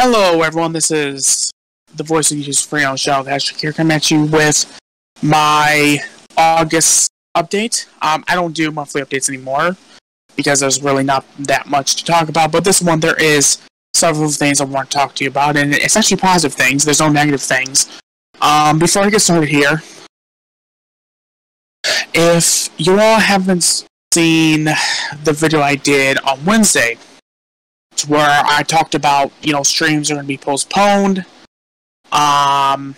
Hello, everyone. This is the voice of YouTube's free on Shadow the Hedgehog here coming at you with my August update. I don't do monthly updates anymore because there's really not that much to talk about. But this one, there is several things I want to talk to you about, and it's actually positive things. There's no negative things. Before I get started here, if you all haven't seen the video I did on Wednesday, where I talked about, you know, streams are going to be postponed. I kind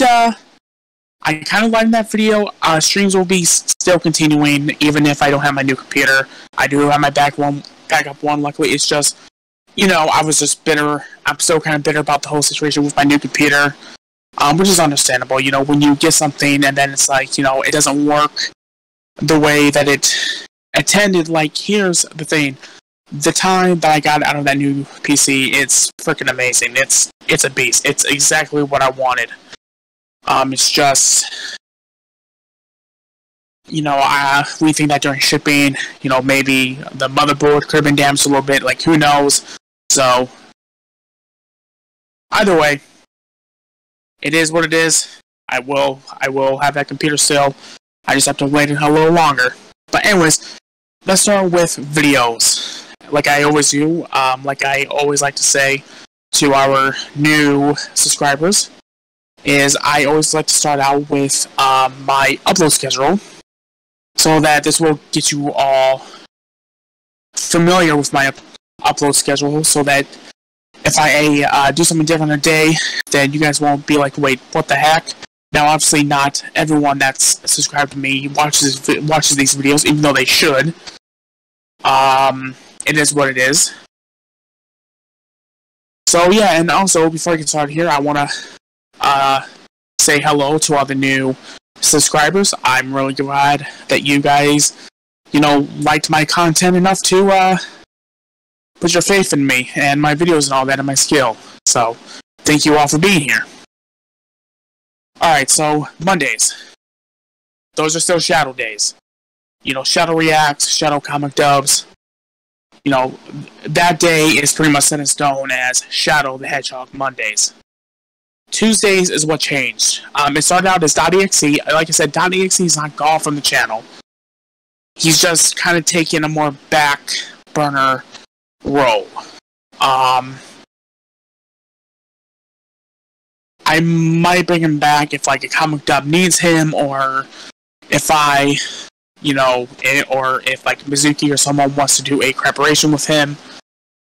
of liked that video. Streams will be still continuing, even if I don't have my new computer. I do have my backup one. Luckily, it's just, you know, I was just bitter. I'm still kind of bitter about the whole situation with my new computer, which is understandable. You know, when you get something and then it's like, you know, it doesn't work the way that it attended. Like, here's the thing, the time that I got out of that new PC, it's freaking amazing. It's a beast. It's exactly what I wanted. It's just, you know, we think that during shipping, you know, maybe the motherboard could have been damaged a little bit, like, who knows. So either way, it is what it is. I will have that computer still. I just have to wait a little longer. But anyways, let's start with videos, like I always do, like I always like to say to our new subscribers, is I always like to start out with my upload schedule, so that this will get you all familiar with my upload schedule, so that if I do something different a day, then you guys won't be like, wait, what the heck? Now, obviously, not everyone that's subscribed to me watches these videos, even though they should. It is what it is. So yeah, and also before I get started here, I want to say hello to all the new subscribers. I'm really glad that you guys, you know, liked my content enough to put your faith in me and my videos and all that and my skill. So thank you all for being here. Alright, so Mondays. Those are still Shadow days. You know, Shadow Reacts, Shadow Comic Dubs. You know, that day is pretty much set in stone as Shadow the Hedgehog Mondays. Tuesdays is what changed. It started out as .exe. Like I said, .exe is not gone from the channel. He's just kind of taking a more back burner role. I might bring him back if, like, a comic dub needs him, or if I, you know, or if, like, Mizuki or someone wants to do a preparation with him.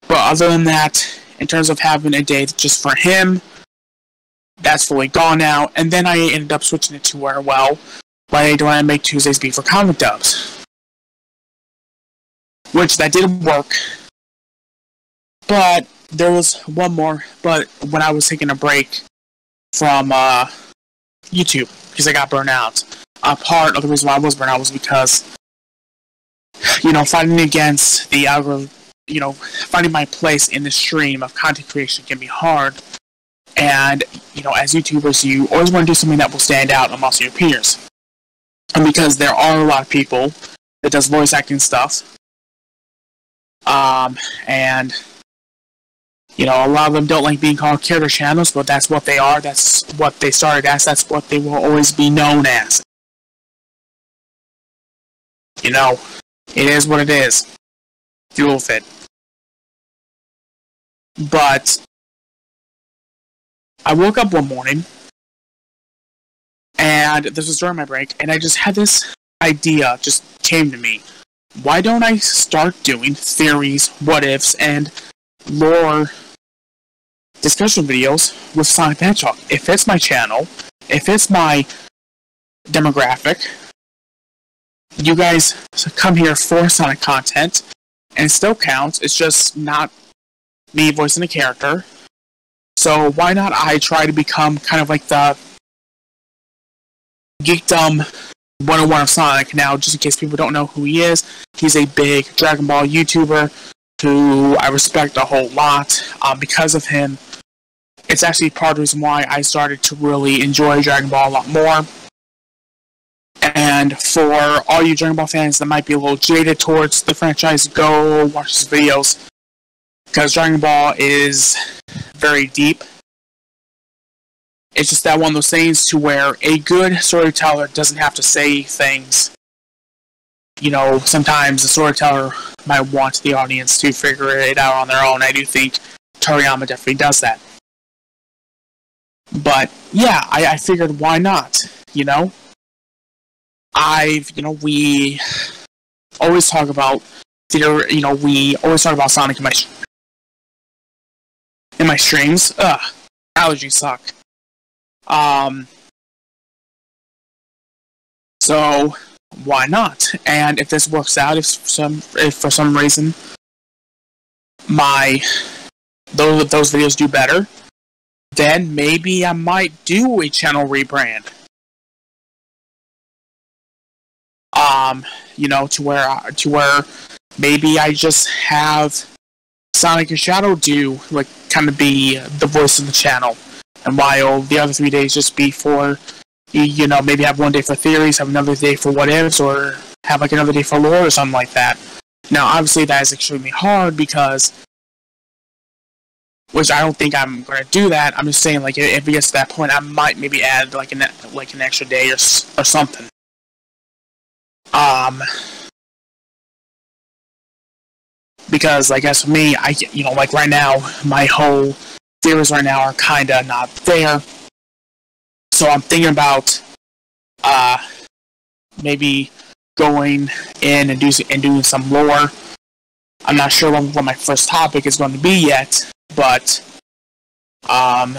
But other than that, in terms of having a day just for him, that's fully gone now. And then I ended up switching it to where, well, why do I make Tuesdays be for comic dubs? Which, that did work. But there was one more, but when I was taking a break from YouTube, because I got burnt out. Part of the reason why I was burnt out was because, you know, fighting against the algorithm, you know, finding my place in the stream of content creation can be hard. And, you know, as YouTubers, you always want to do something that will stand out amongst your peers. And because there are a lot of people that does voice acting stuff, and, you know, a lot of them don't like being called character channels, but that's what they are, that's what they started as, that's what they will always be known as. You know, it is what it is. Deal with it. But I woke up one morning, and this was during my break, and I just had this idea just came to me. Why don't I start doing theories, what-ifs, and lore discussion videos with Sonic Fan Chalk? If it's my channel, if it's my demographic, you guys come here for Sonic content, and it still counts. It's just not me voicing a character. So why not I try to become kind of like the geekdom 101 of Sonic? Now, just in case people don't know who he is, he's a big Dragon Ball YouTuber who I respect a whole lot. Because of him, it's actually part of the reason why I started to really enjoy Dragon Ball a lot more. And for all you Dragon Ball fans that might be a little jaded towards the franchise, go watch these videos. Because Dragon Ball is very deep. It's just that one of those things to where a good storyteller doesn't have to say things. You know, sometimes the storyteller might want the audience to figure it out on their own. I do think Toriyama definitely does that. But, yeah, I figured why not, you know? We always talk about theater, you know, we always talk about Sonic in my streams. Ugh, allergies suck. So why not? And if this works out, if for some reason those videos do better, then maybe I might do a channel rebrand. You know, to where maybe I just have Sonic and Shadow do, like, kind of be the voice of the channel. And while the other 3 days just be for, you know, maybe have one day for theories, have another day for what ifs, or have, like, another day for lore or something like that. Now, obviously, that is extremely hard because, which I don't think I'm going to do that. I'm just saying, like, if it gets to that point, I might maybe add, like, an extra day or something. Because, like, as for me, you know, like, right now, my whole theories right now are kinda not there. So I'm thinking about, maybe going in and doing some lore. I'm not sure what my first topic is going to be yet, but, I'm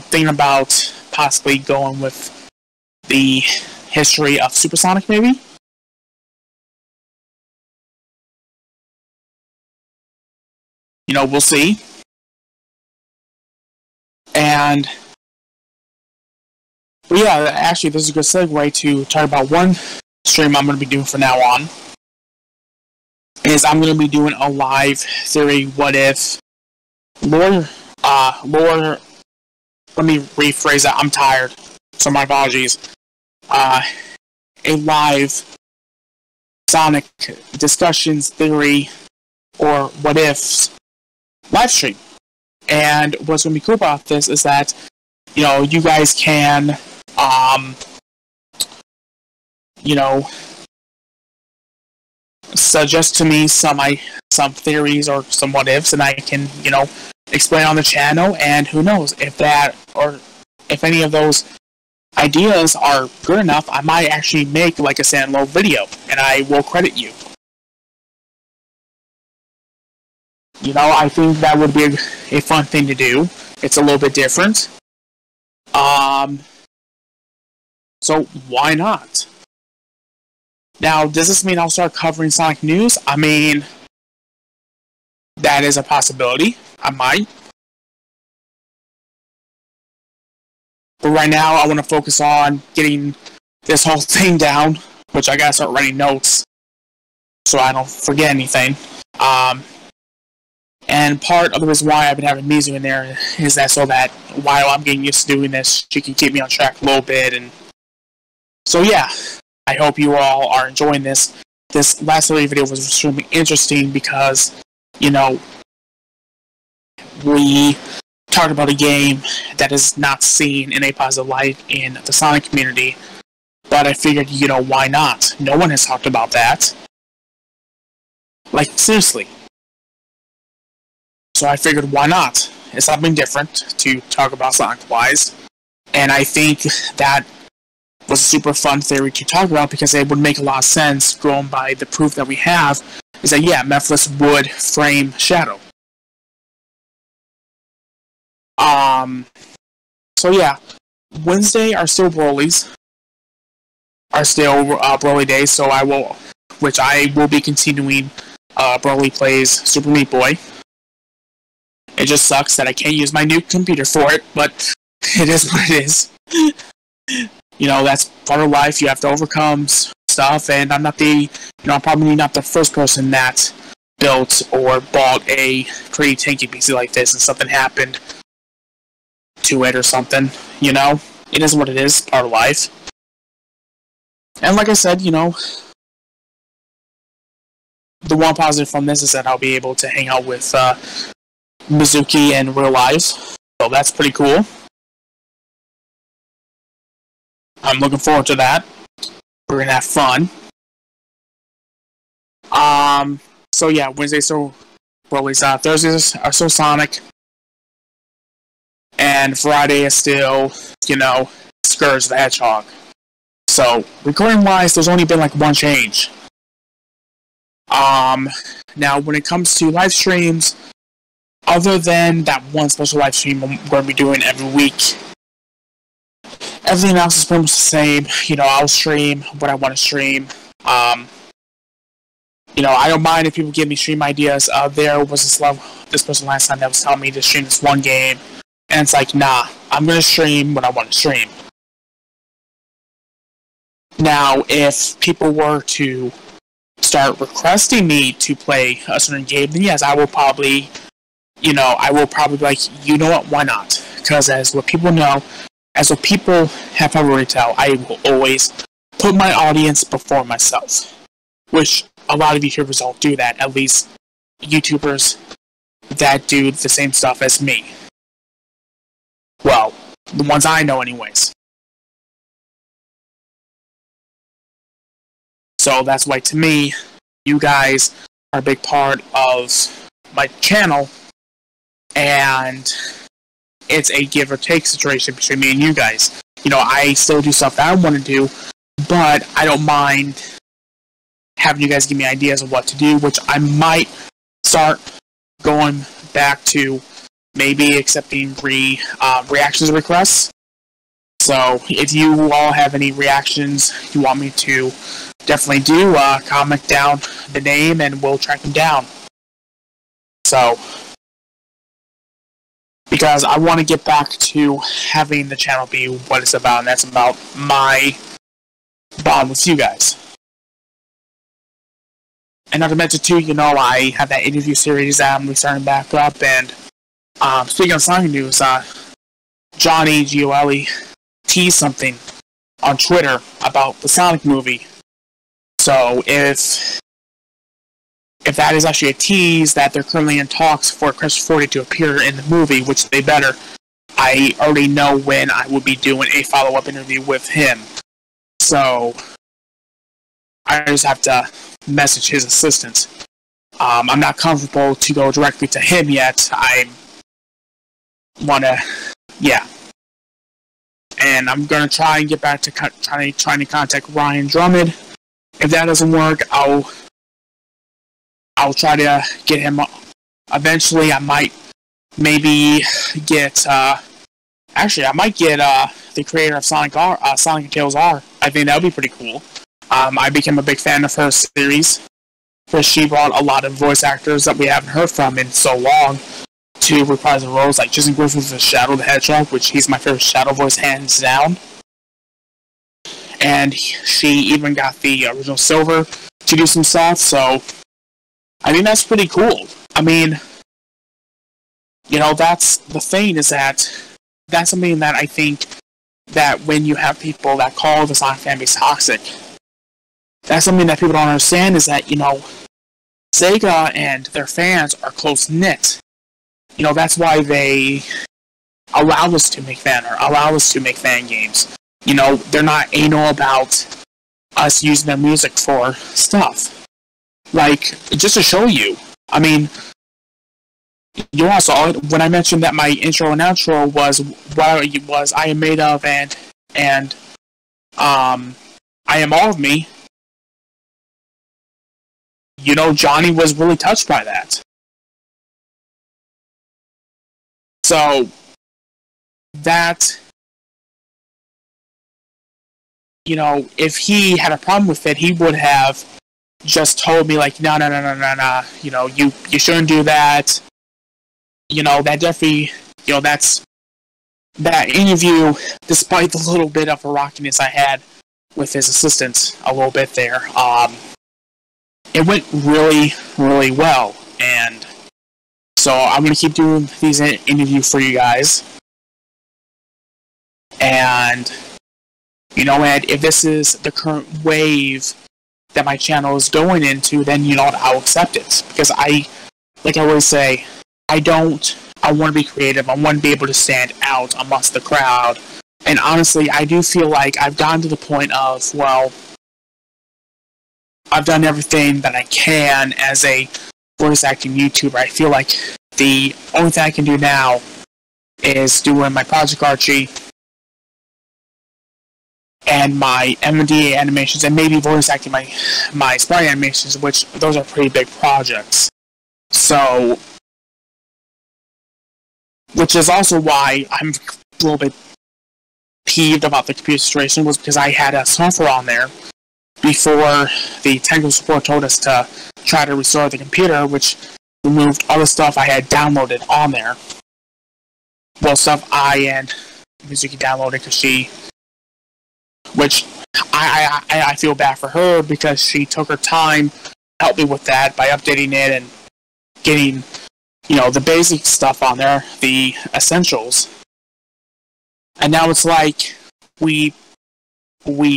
thinking about possibly going with the history of Supersonic, maybe? You know, we'll see. And, well, yeah, actually, this is a good segue to talk about one stream I'm going to be doing from now on. Is I'm going to be doing a live theory what if lore, let me rephrase that, I'm tired, so my apologies. A live Sonic discussions theory or what ifs live stream. And what's going to be cool about this is that, you know, you guys can, you know, suggest to me some theories or some what ifs, and I can, you know, explain on the channel. And who knows, if that, or if any of those ideas are good enough, I might actually make, like, a standalone video, and I will credit you. You know, I think that would be a fun thing to do. It's a little bit different. So why not? Now, does this mean I'll start covering Sonic news? I mean, that is a possibility. I might. But right now, I want to focus on getting this whole thing down, which I gotta start writing notes so I don't forget anything. And part of the reason why I've been having Mizu in there is that so that while I'm getting used to doing this, she can keep me on track a little bit. And so, yeah, I hope you all are enjoying this. This last video was extremely interesting because, you know, we talked about a game that is not seen in a positive light in the Sonic community. But I figured, you know, why not? No one has talked about that. Like, seriously. So I figured, why not? It's something different to talk about Sonic-wise. And I think that was a super fun theory to talk about because it would make a lot of sense, grown by the proof that we have, is that, yeah, Mephiles would frame Shadow. So, yeah. Wednesday are still Broly's. Are still Broly days, so I will... Which I will be continuing Broly Plays Super Meat Boy. It just sucks that I can't use my new computer for it, but it is what it is. You know, that's part of life. You have to overcome stuff, and I'm not the, you know, I'm probably not the first person that built or bought a pretty tanky PC like this, and something happened to it or something, you know? It is what it is, part of life. And like I said, you know, the one positive from this is that I'll be able to hang out with Mizuki in real life. So that's pretty cool. I'm looking forward to that. We're gonna have fun. So yeah, Wednesdays are Broly's, Thursdays are still Sonic, and Friday is still, you know, Scourge the Hedgehog. So recording wise, there's only been like one change. Now when it comes to live streams, other than that one special live stream I'm going to be doing every week, everything else is pretty much the same. You know, I'll stream what I want to stream. You know, I don't mind if people give me stream ideas. There was this person last time that was telling me to stream this one game, and it's like, nah, I'm going to stream what I want to stream. Now, if people were to start requesting me to play a certain game, then yes, I will probably, you know, I will probably be like, you know what, why not? Because as what people know, as what people have already told, I will always put my audience before myself. Which, a lot of YouTubers don't do that, at least YouTubers that do the same stuff as me. Well, the ones I know anyways. So that's why, to me, you guys are a big part of my channel, and it's a give or take situation between me and you guys. You know, I still do stuff that I want to do, but I don't mind having you guys give me ideas of what to do, which I might start going back to, maybe accepting reactions requests. So if you all have any reactions you want me to definitely do, comment down the name and we'll track them down. So, because I want to get back to having the channel be what it's about, and that's about my bond with you guys. And not to mention too, you know, I have that interview series that I'm starting back up, and speaking of Sonic news, Johnny Gioeli teased something on Twitter about the Sonic movie. So if that is actually a tease that they're currently in talks for Chris Forty to appear in the movie, which they better, I already know when I will be doing a follow-up interview with him. So I just have to message his assistant. I'm not comfortable to go directly to him yet. I want to, yeah. And I'm going to try and get back to trying to contact Ryan Drummond. If that doesn't work, I'll try to get him. Eventually, I might maybe get, actually, I might get the creator of Sonic R, Sonic and Tails R. I think that would be pretty cool. I became a big fan of her series, where she brought a lot of voice actors that we haven't heard from in so long to reprise the roles, like Jason Griffin's Shadow the Hedgehog, which he's my favorite Shadow voice hands down. And she even got the original Silver to do some stuff, so I mean, that's pretty cool. I mean, you know, that's the thing, is that that's something that I think that when you have people that call the Sonic fan base toxic, that's something that people don't understand, is that, you know, Sega and their fans are close-knit. You know, that's why they allow us to make fan games. You know, they're not anal about us using their music for stuff. Like, just to show you, I mean, you all saw it when I mentioned that my intro and outro was what it was, I am made of, and I am all of me. You know, Johnny was really touched by that. So, that, you know, if he had a problem with it, he would have just told me, like, no, you know, you shouldn't do that. You know, that definitely, you know, that's, that interview, despite the little bit of a rockiness I had with his assistant a little bit there, it went really, really well, and so I'm going to keep doing these interviews for you guys, and you know, and if this is the current wave that my channel is going into, then, you know, I'll accept it. Because I, like I always say, I want to be creative, I want to be able to stand out amongst the crowd. And honestly, I do feel like I've gotten to the point of, well, I've done everything that I can as a voice acting YouTuber. I feel like the only thing I can do now is doing my Project Archie and my MDA animations, and maybe voice acting my sprite animations, which those are pretty big projects. So, which is also why I'm a little bit peeved about the computer situation, was because I had a software on there before the technical support told us to try to restore the computer, which removed all the stuff I had downloaded on there. Well, stuff I and Mizuki downloaded, because she, which I feel bad for her, because she took her time, helped me with that by updating it and getting, you know, the basic stuff on there, the essentials. And now it's like we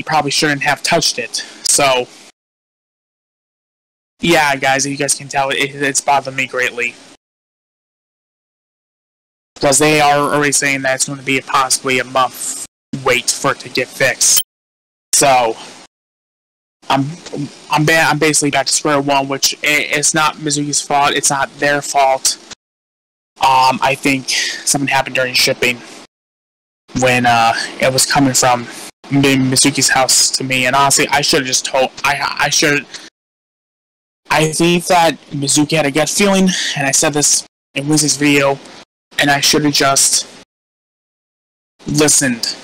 probably shouldn't have touched it. So, yeah, guys, if you guys can tell, it's bothered me greatly. Because they are already saying that it's going to be possibly a month wait for it to get fixed. So, I'm basically back to square one, which it's not Mizuki's fault, it's not their fault. I think something happened during shipping when it was coming from Mizuki's house to me, and honestly, I should have just told. I think that Mizuki had a gut feeling, and I said this in Wednesday's video, and I should have just listened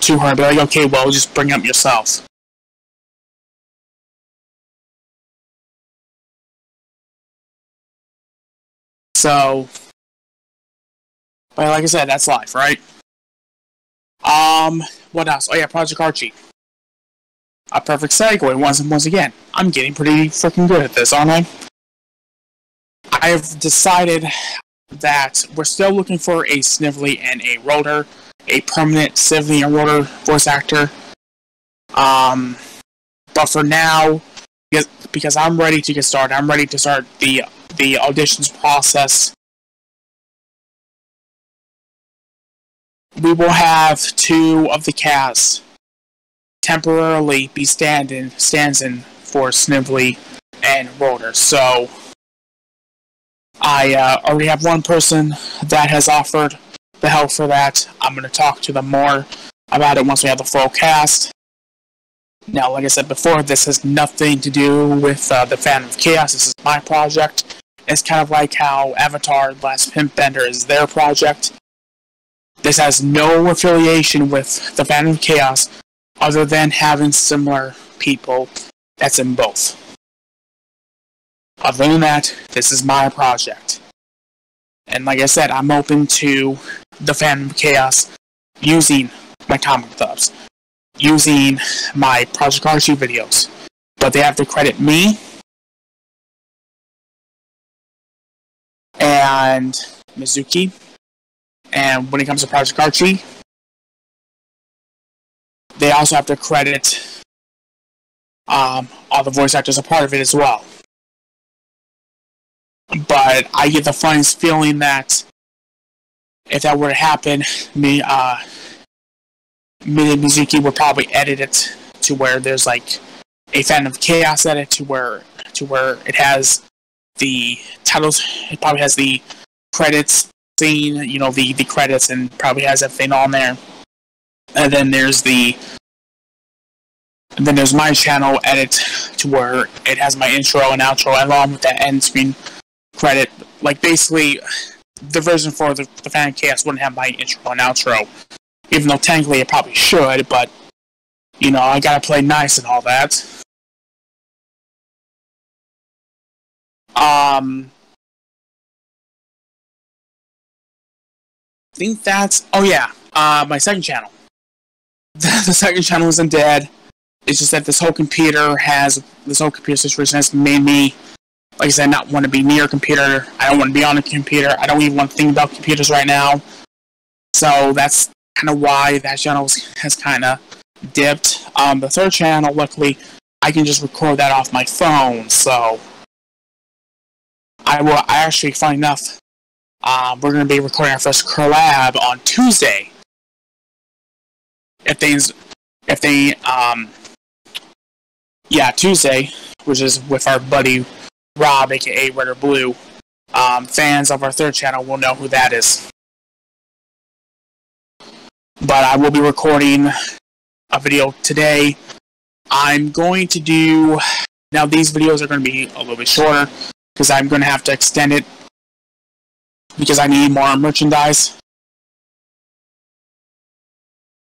to her and be like, okay, well, just bring up yourself. So, but like I said, that's life, right? What else? Oh yeah, Project Archie. A perfect segue once again. I'm getting pretty freaking good at this, aren't I? I've decided that we're still looking for a Snivelly and a Rotor, a permanent Snivelly and Rotor voice actor. But for now, because I'm ready to get started, I'm ready to start the auditions process. We will have two of the cast temporarily be stands in for Snivelly and Rotor. So I already have one person that has offered the help for that. I'm going to talk to them more about it once we have the full cast. Now, like I said before, this has nothing to do with the Phantom of Chaos. This is my project. It's kind of like how Avatar: Last Airbender is their project. This has no affiliation with the Phantom of Chaos, other than having similar people that's in both. Other than that, this is my project. And like I said, I'm open to the Phantom of Chaos using my comic clubs, using my Project Archie videos. But they have to credit me and Mizuki. And when it comes to Project Archie, they also have to credit all the voice actors a part of it as well. But I get the funniest feeling that if that were to happen, me and Mizuki would probably edit it to where there's like a Phantom of Chaos edit to where it has the titles, it probably has the credits scene, you know, the credits, and probably has everything on there. And then there's there's my channel edit to where it has my intro and outro along with that end screen credit. Like basically, the version for the Phantom of Chaos wouldn't have my intro and outro, even though technically it probably should. But you know, I gotta play nice and all that. I think that's, oh yeah, my second channel. The second channel isn't dead. It's just that this whole computer situation has made me, like I said, not want to be near a computer. I don't want to be on a computer. I don't even want to think about computers right now. So that's kind of why that channel has kind of dipped on the third channel. Luckily, I can just record that off my phone, so I will. Actually, funny enough, we're going to be recording our first collab on Tuesday. Tuesday, which is with our buddy Rob, aka Red or Blue. Fans of our third channel will know who that is. But I will be recording a video today. I'm going to do... Now, these videos are going to be a little bit shorter, because I'm going to have to extend it, because I need more merchandise.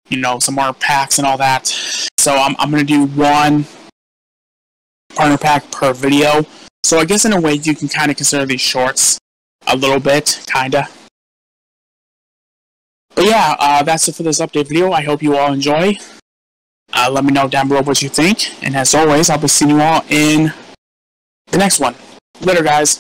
You know, some more packs and all that. So I'm going to do one partner pack per video. So I guess in a way you can kind of consider these shorts a little bit, kind of. But yeah, that's it for this update video. I hope you all enjoy. Let me know down below what you think. And as always, I'll be seeing you all in the next one. Later, guys.